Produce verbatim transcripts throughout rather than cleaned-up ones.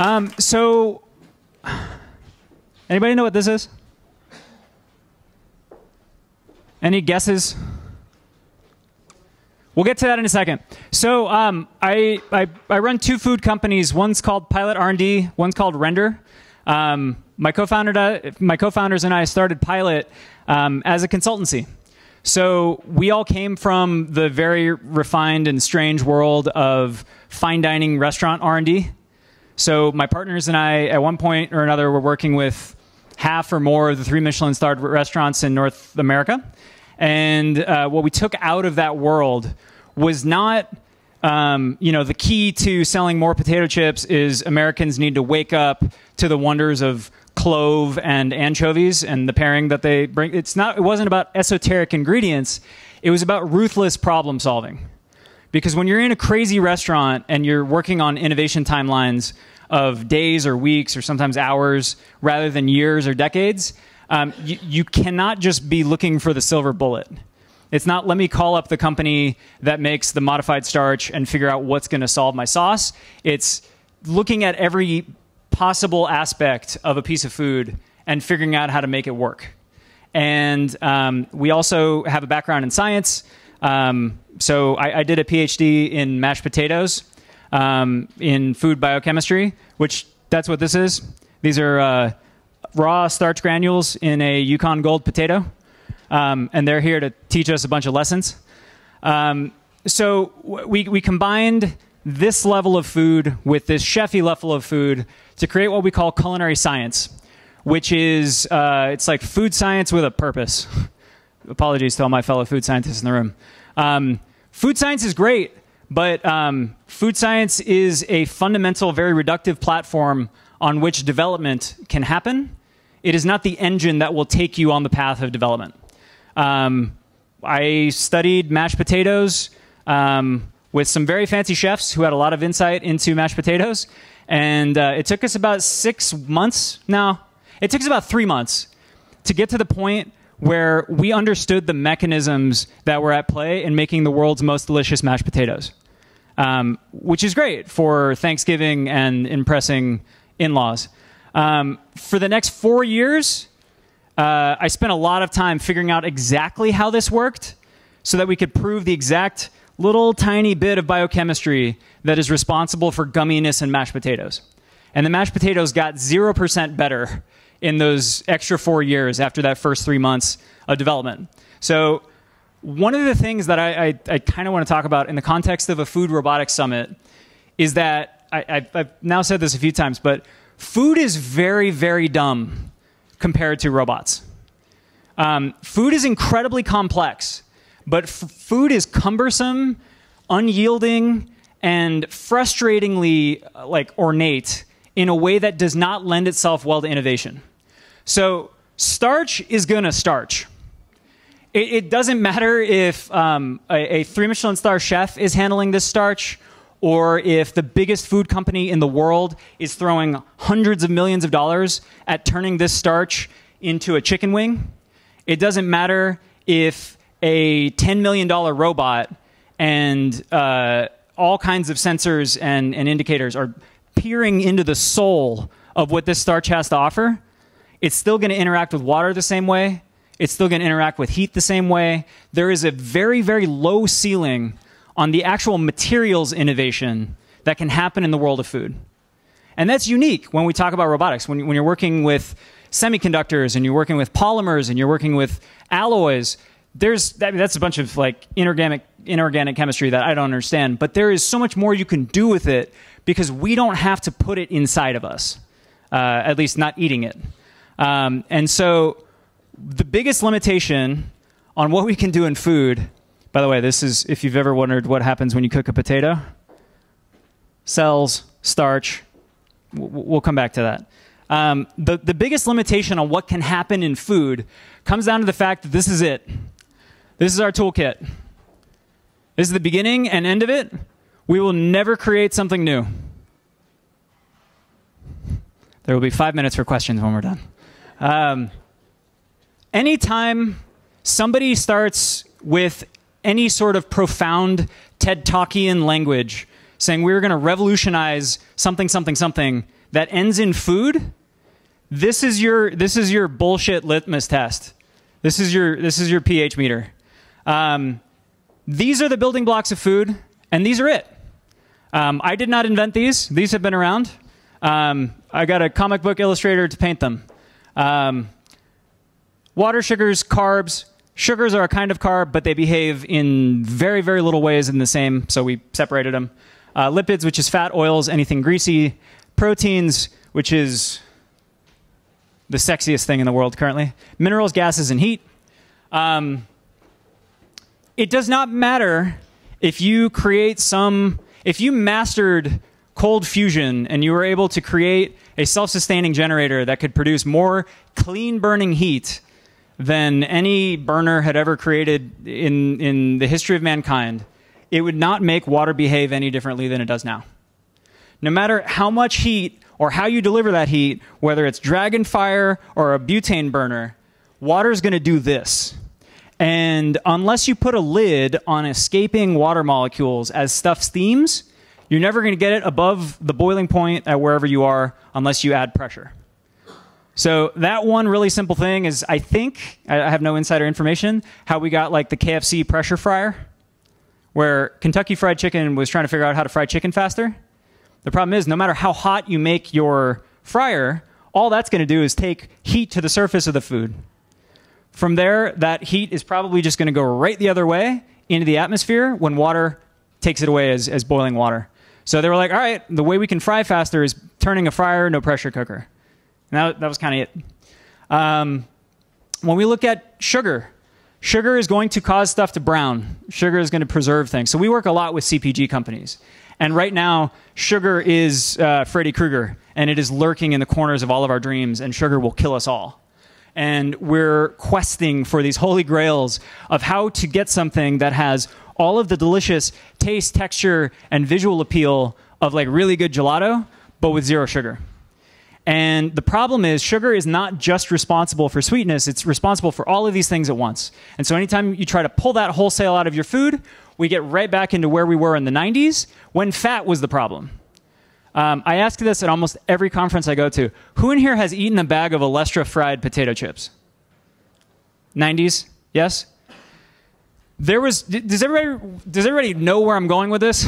Um, so, anybody know what this is? Any guesses? We'll get to that in a second. So um, I, I, I run two food companies. One's called Pilot R and D, one's called Render. Um, my co-founder, my co-founders and I started Pilot um, as a consultancy. So we all came from the very refined and strange world of fine dining restaurant R and D. So my partners and I, at one point or another, were working with half or more of the three Michelin-starred restaurants in North America. And uh, what we took out of that world was not, um, you know, the key to selling more potato chips is Americans need to wake up to the wonders of clove and anchovies and the pairing that they bring. It's not, it wasn't about esoteric ingredients. It was about ruthless problem solving. Because when you're in a crazy restaurant and you're working on innovation timelines of days or weeks or sometimes hours rather than years or decades, Um, you, you cannot just be looking for the silver bullet. It's not, let me call up the company that makes the modified starch and figure out what's going to solve my sauce. It's looking at every possible aspect of a piece of food and figuring out how to make it work. And um, we also have a background in science. Um, so I, I did a PhD in mashed potatoes um, in food biochemistry, which that's what this is. These are... Uh, raw starch granules in a Yukon gold potato, um, and they're here to teach us a bunch of lessons. Um, so we, we combined this level of food with this chefy level of food to create what we call culinary science, which is, uh, it's like food science with a purpose. Apologies to all my fellow food scientists in the room. Um, food science is great, but um, food science is a fundamental, very reductive platform on which development can happen. It is not the engine that will take you on the path of development. Um, I studied mashed potatoes um, with some very fancy chefs who had a lot of insight into mashed potatoes. And uh, it took us about six months now. It took us about three months to get to the point where we understood the mechanisms that were at play in making the world's most delicious mashed potatoes, um, which is great for Thanksgiving and impressing in-laws. Um, for the next four years, uh, I spent a lot of time figuring out exactly how this worked so that we could prove the exact little tiny bit of biochemistry that is responsible for gumminess in mashed potatoes. And the mashed potatoes got zero percent better in those extra four years after that first three months of development. So one of the things that I, I, I kind of want to talk about in the context of a food robotics summit is that I, I've now said this a few times, but food is very, very dumb compared to robots. Um, food is incredibly complex, but f food is cumbersome, unyielding, and frustratingly uh, like ornate in a way that does not lend itself well to innovation. So starch is gonna starch. It, it doesn't matter if um, a, a three Michelin star chef is handling this starch, or if the biggest food company in the world is throwing hundreds of millions of dollars at turning this starch into a chicken wing. It doesn't matter if a ten million dollar robot and uh, all kinds of sensors and, and indicators are peering into the soul of what this starch has to offer. It's still gonna interact with water the same way. It's still gonna interact with heat the same way. There is a very, very low ceiling on the actual materials innovation that can happen in the world of food. And that's unique when we talk about robotics. When, when you're working with semiconductors and you're working with polymers and you're working with alloys, there's, that, that's a bunch of like inorganic, inorganic chemistry that I don't understand, but there is so much more you can do with it because we don't have to put it inside of us, uh, at least not eating it. Um, and so the biggest limitation on what we can do in food. By the way, this is, if you've ever wondered what happens when you cook a potato, cells, starch, we'll come back to that. Um, the, the biggest limitation on what can happen in food comes down to the fact that this is it. This is our toolkit. This is the beginning and end of it. We will never create something new. There will be five minutes for questions when we're done. Um, anytime somebody starts with any sort of profound TED Talkian language, saying we were going to revolutionize something, something, something, that ends in food, this is your this is your bullshit litmus test. This is your this is your pH meter. Um, these are the building blocks of food, and these are it. Um, I did not invent these. These have been around. Um, I got a comic book illustrator to paint them. Um, water, sugars, carbs. Sugars are a kind of carb, but they behave in very, very little ways in the same, so we separated them. Uh, lipids, which is fat, oils, anything greasy. Proteins, which is the sexiest thing in the world currently. Minerals, gases, and heat. Um, it does not matter if you create some... If you mastered cold fusion and you were able to create a self-sustaining generator that could produce more clean burning heat than any burner had ever created in, in the history of mankind, it would not make water behave any differently than it does now. No matter how much heat or how you deliver that heat, whether it's dragon fire or a butane burner, water is going to do this. And unless you put a lid on escaping water molecules as stuff steams, you're never going to get it above the boiling point at wherever you are unless you add pressure. So that one really simple thing is, I think, I have no insider information, how we got like the K F C pressure fryer, where Kentucky Fried Chicken was trying to figure out how to fry chicken faster. The problem is, no matter how hot you make your fryer, all that's going to do is take heat to the surface of the food. From there, that heat is probably just going to go right the other way into the atmosphere when water takes it away as, as boiling water. So they were like, all right, the way we can fry faster is turning a fryer, no pressure cooker. And that, that was kind of it. Um, when we look at sugar, sugar is going to cause stuff to brown. Sugar is going to preserve things. So we work a lot with C P G companies. And right now, sugar is uh, Freddy Krueger, and it is lurking in the corners of all of our dreams, and sugar will kill us all. And we're questing for these holy grails of how to get something that has all of the delicious taste, texture, and visual appeal of like really good gelato, but with zero sugar. And the problem is, sugar is not just responsible for sweetness, it's responsible for all of these things at once. And so anytime you try to pull that wholesale out of your food, we get right back into where we were in the nineties, when fat was the problem. Um, I ask this at almost every conference I go to. Who in here has eaten a bag of Olestra fried potato chips? nineties? Yes? There was, does everybody, does everybody know where I'm going with this?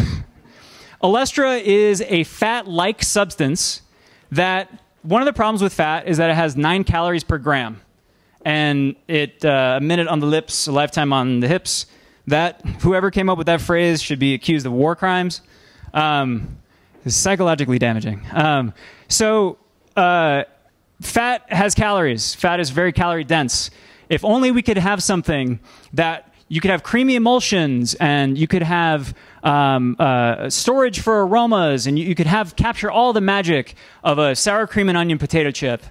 Olestra is a fat-like substance that, one of the problems with fat is that it has nine calories per gram. And it, uh, a minute on the lips, a lifetime on the hips. That, whoever came up with that phrase should be accused of war crimes. Um... It's psychologically damaging. Um, so uh, fat has calories. Fat is very calorie dense. If only we could have something that you could have creamy emulsions, and you could have um, uh, storage for aromas, and you, you could have capture all the magic of a sour cream and onion potato chip,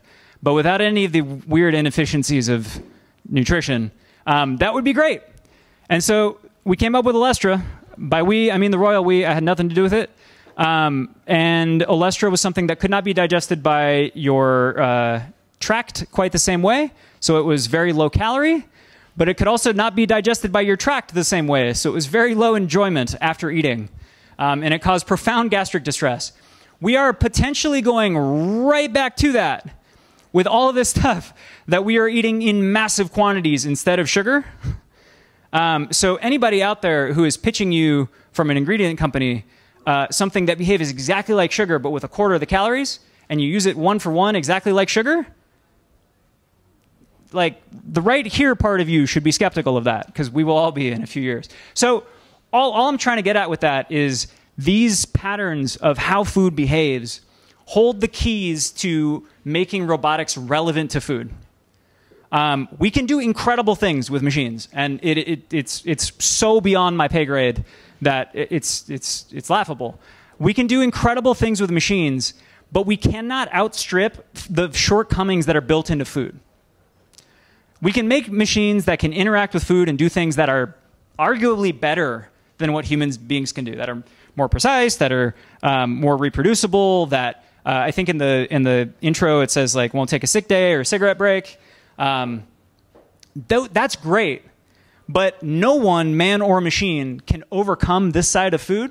but without any of the weird inefficiencies of nutrition, um, that would be great. And so we came up with Olestra. By we, I mean the royal we. I had nothing to do with it. Um, and Olestra was something that could not be digested by your uh, tract quite the same way, so it was very low calorie, but it could also not be digested by your tract the same way, so it was very low enjoyment after eating, um, and it caused profound gastric distress. We are potentially going right back to that with all of this stuff that we are eating in massive quantities instead of sugar. Um, so anybody out there who is pitching you from an ingredient company Uh, something that behaves exactly like sugar, but with a quarter of the calories, and you use it one for one exactly like sugar, like the right here part of you should be skeptical of that, because we will all be in a few years. So all, all I'm trying to get at with that is these patterns of how food behaves hold the keys to making robotics relevant to food. Um, we can do incredible things with machines, and it, it, it's, it's so beyond my pay grade that it's, it's, it's laughable. We can do incredible things with machines, but we cannot outstrip the shortcomings that are built into food. We can make machines that can interact with food and do things that are arguably better than what human beings can do, that are more precise, that are um, more reproducible, that uh, I think in the, in the intro it says, like, won't take a sick day or a cigarette break. Um, th that's great. But no one, man or machine, can overcome this side of food.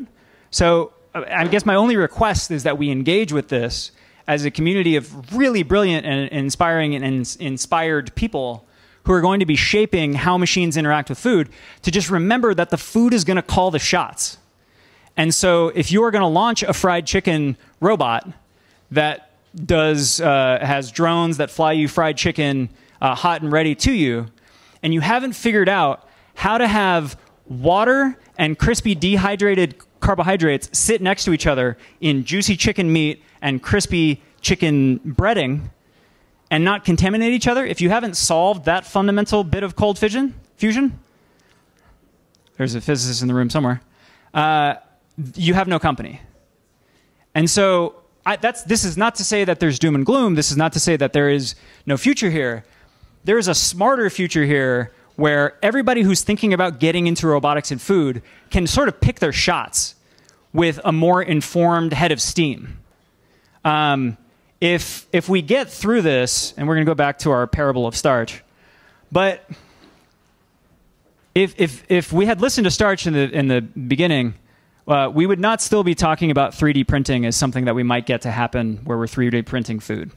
So I guess my only request is that we engage with this as a community of really brilliant and inspiring and inspired people who are going to be shaping how machines interact with food, to just remember that the food is going to call the shots. And so if you are going to launch a fried chicken robot that does, uh, has drones that fly you fried chicken uh, hot and ready to you, and you haven't figured out how to have water and crispy dehydrated carbohydrates sit next to each other in juicy chicken meat and crispy chicken breading and not contaminate each other, if you haven't solved that fundamental bit of cold fission, fusion, there's a physicist in the room somewhere, uh, you have no company. And so I, that's, this is not to say that there's doom and gloom. This is not to say that there is no future here. There is a smarter future here where everybody who's thinking about getting into robotics and food can sort of pick their shots with a more informed head of steam. Um, if, if we get through this, and we're going to go back to our parable of starch, but if, if, if we had listened to starch in the, in the beginning, uh, we would not still be talking about three D printing as something that we might get to happen where we're three D printing food.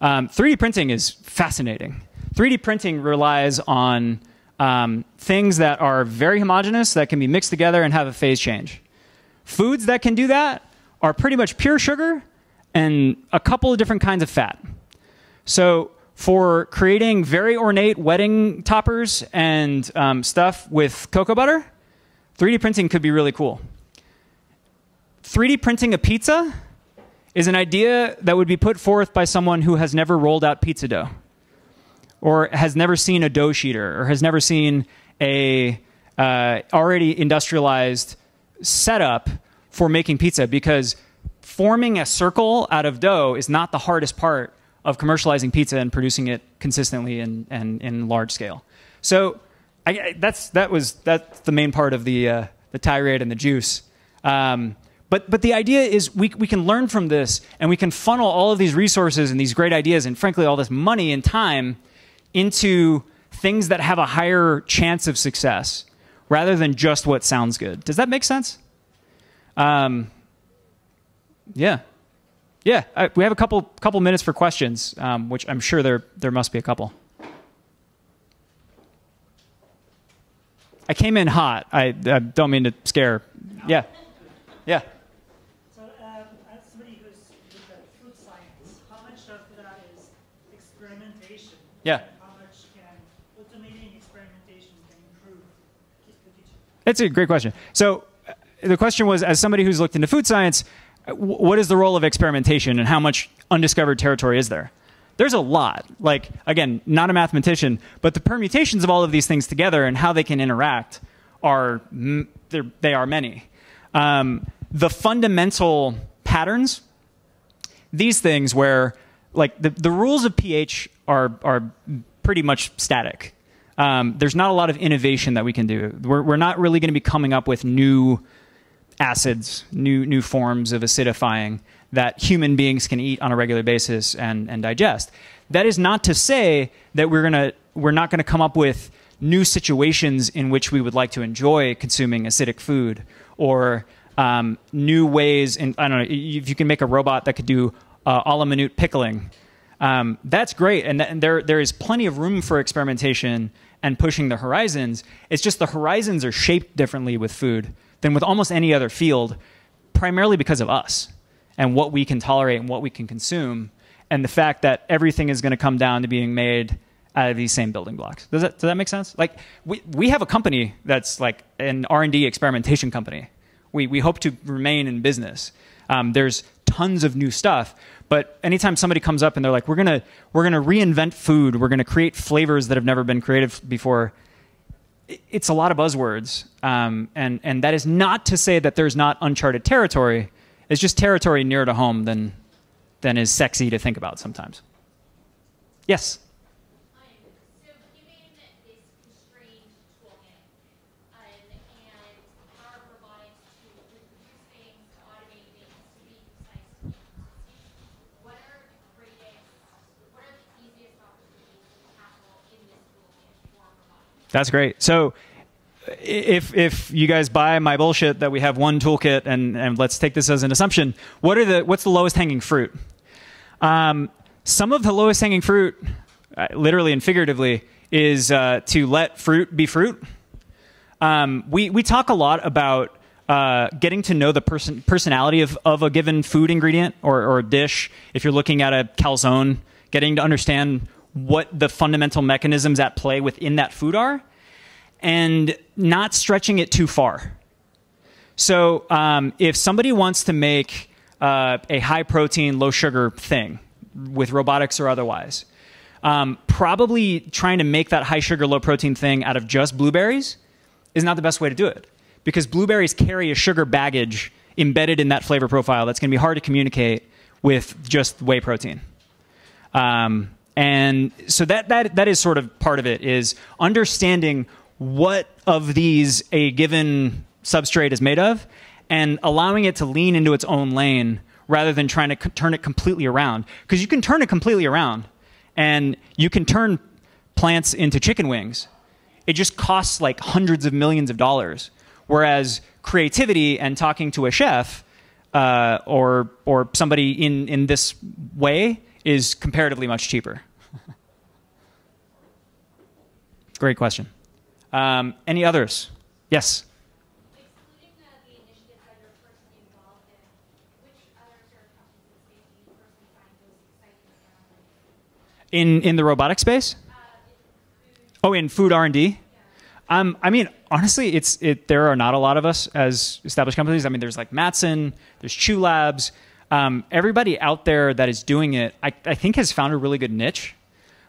Um, three D printing is fascinating. three D printing relies on um, things that are very homogeneous, that can be mixed together and have a phase change. Foods that can do that are pretty much pure sugar and a couple of different kinds of fat. So for creating very ornate wedding toppers and um, stuff with cocoa butter, three D printing could be really cool. three D printing a pizza is an idea that would be put forth by someone who has never rolled out pizza dough, or has never seen a dough sheeter, or has never seen a uh, already industrialized setup for making pizza, because forming a circle out of dough is not the hardest part of commercializing pizza and producing it consistently and, and in large scale. So I, I, that's, that was, that's the main part of the, uh, the tirade and the juice. Um, But, but the idea is we, we can learn from this, and we can funnel all of these resources and these great ideas and, frankly, all this money and time into things that have a higher chance of success rather than just what sounds good. Does that make sense? Um, yeah. Yeah. I, we have a couple, couple minutes for questions, um, which I'm sure there, there must be a couple. I came in hot. I, I don't mean to scare. Yeah. Yeah. Yeah. How much can automating experimentation can improve the kitchen? That's a great question. So uh, the question was, as somebody who's looked into food science, w what is the role of experimentation and how much undiscovered territory is there? There's a lot. Like, again, not a mathematician, but the permutations of all of these things together and how they can interact are, m they are many. Um, the fundamental patterns, these things where, like, the, the rules of pH are, are pretty much static. Um, there's not a lot of innovation that we can do. We're, we're not really going to be coming up with new acids, new, new forms of acidifying that human beings can eat on a regular basis and, and digest. That is not to say that we're, gonna, we're not going to come up with new situations in which we would like to enjoy consuming acidic food, or um, new ways. In, I don't know, if you can make a robot that could do Uh, a la minute pickling, um, that's great, and, th and there there is plenty of room for experimentation and pushing the horizons. It's just the horizons are shaped differently with food than with almost any other field, primarily because of us and what we can tolerate and what we can consume, and the fact that everything is going to come down to being made out of these same building blocks. Does that does that make sense? Like we we have a company that's like an R and D experimentation company. We we hope to remain in business. Um, there's tons of new stuff, but anytime somebody comes up and they're like, we're gonna we're gonna reinvent food, we're gonna create flavors that have never been created before, it's a lot of buzzwords, um, and and that is not to say that there's not uncharted territory. It's just territory nearer to home than than is sexy to think about sometimes. Yes. That's great. So if if you guys buy my bullshit that we have one toolkit, and and let's take this as an assumption, what are the what's the lowest hanging fruit? Um, some of the lowest hanging fruit, uh, literally and figuratively, is uh, to let fruit be fruit. Um, we we talk a lot about uh, getting to know the person personality of of a given food ingredient or or dish. If you're looking at a calzone, getting to understand what the fundamental mechanisms at play within that food are, and not stretching it too far. So um, if somebody wants to make uh, a high protein, low sugar thing with robotics or otherwise, um, probably trying to make that high sugar, low protein thing out of just blueberries is not the best way to do it, because blueberries carry a sugar baggage embedded in that flavor profile that's gonna be hard to communicate with just whey protein. Um, and so that, that, that is sort of part of it, is understanding what of these a given substrate is made of and allowing it to lean into its own lane rather than trying to turn it completely around. Because you can turn it completely around, and you can turn plants into chicken wings. It just costs like hundreds of millions of dollars. Whereas creativity and talking to a chef uh, or, or somebody in, in this way is comparatively much cheaper. Great question. Um, any others? Yes? Excluding the, the initiatives that you're personally involved in, which other sort of companies do you personally find most exciting? In, in the robotic space? Uh, in oh, in food R and D? Yeah. Um, I mean, honestly, it's, it, there are not a lot of us as established companies. I mean, there's like Mattson, there's Chew Labs. Um, everybody out there that is doing it, I, I think, has found a really good niche.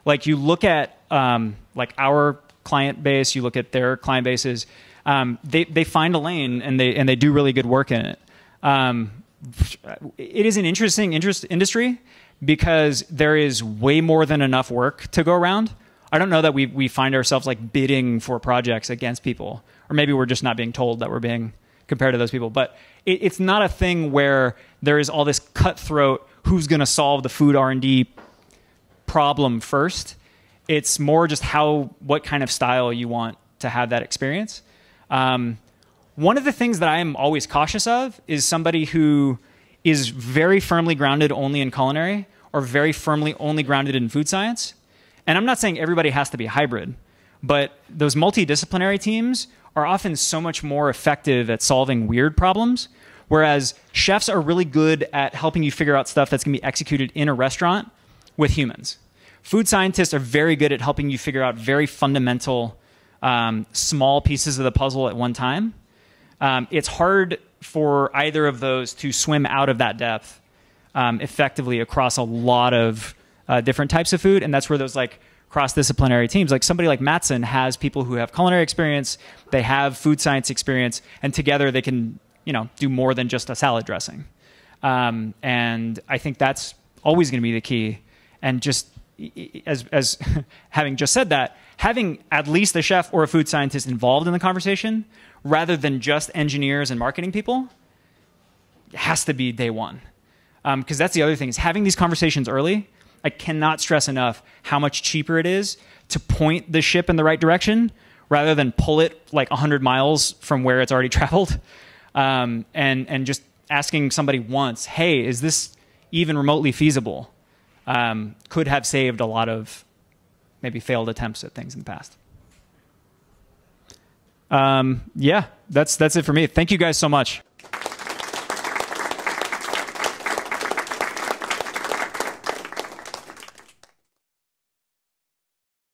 Like, you look at um, like our client base, you look at their client bases, um, they, they find a lane and they, and they do really good work in it. Um, it is an interesting interest industry because there is way more than enough work to go around. I don't know that we, we find ourselves like bidding for projects against people, or maybe we're just not being told that we're being compared to those people. But it, it's not a thing where there is all this cutthroat, who's gonna solve the food R and D problem first. It's more just how, what kind of style you want to have that experience. Um, one of the things that I am always cautious of is somebody who is very firmly grounded only in culinary or very firmly only grounded in food science. And I'm not saying everybody has to be hybrid, but those multidisciplinary teams are often so much more effective at solving weird problems, whereas chefs are really good at helping you figure out stuff that's gonna be executed in a restaurant with humans. Food scientists are very good at helping you figure out very fundamental, um, small pieces of the puzzle at one time. Um, it's hard for either of those to swim out of that depth um, effectively across a lot of uh, different types of food. And that's where those like cross-disciplinary teams, like somebody like Mattson, has people who have culinary experience, they have food science experience, and together they can, you know, do more than just a salad dressing. Um, and I think that's always going to be the key. And just As, as having just said that, having at least a chef or a food scientist involved in the conversation, rather than just engineers and marketing people, has to be day one. Um, because that's the other thing, is having these conversations early. I cannot stress enough how much cheaper it is to point the ship in the right direction rather than pull it like a hundred miles from where it's already traveled. Um, and, and just asking somebody once, hey, is this even remotely feasible? Um, could have saved a lot of maybe failed attempts at things in the past. Um, yeah, that's, that's it for me. Thank you guys so much.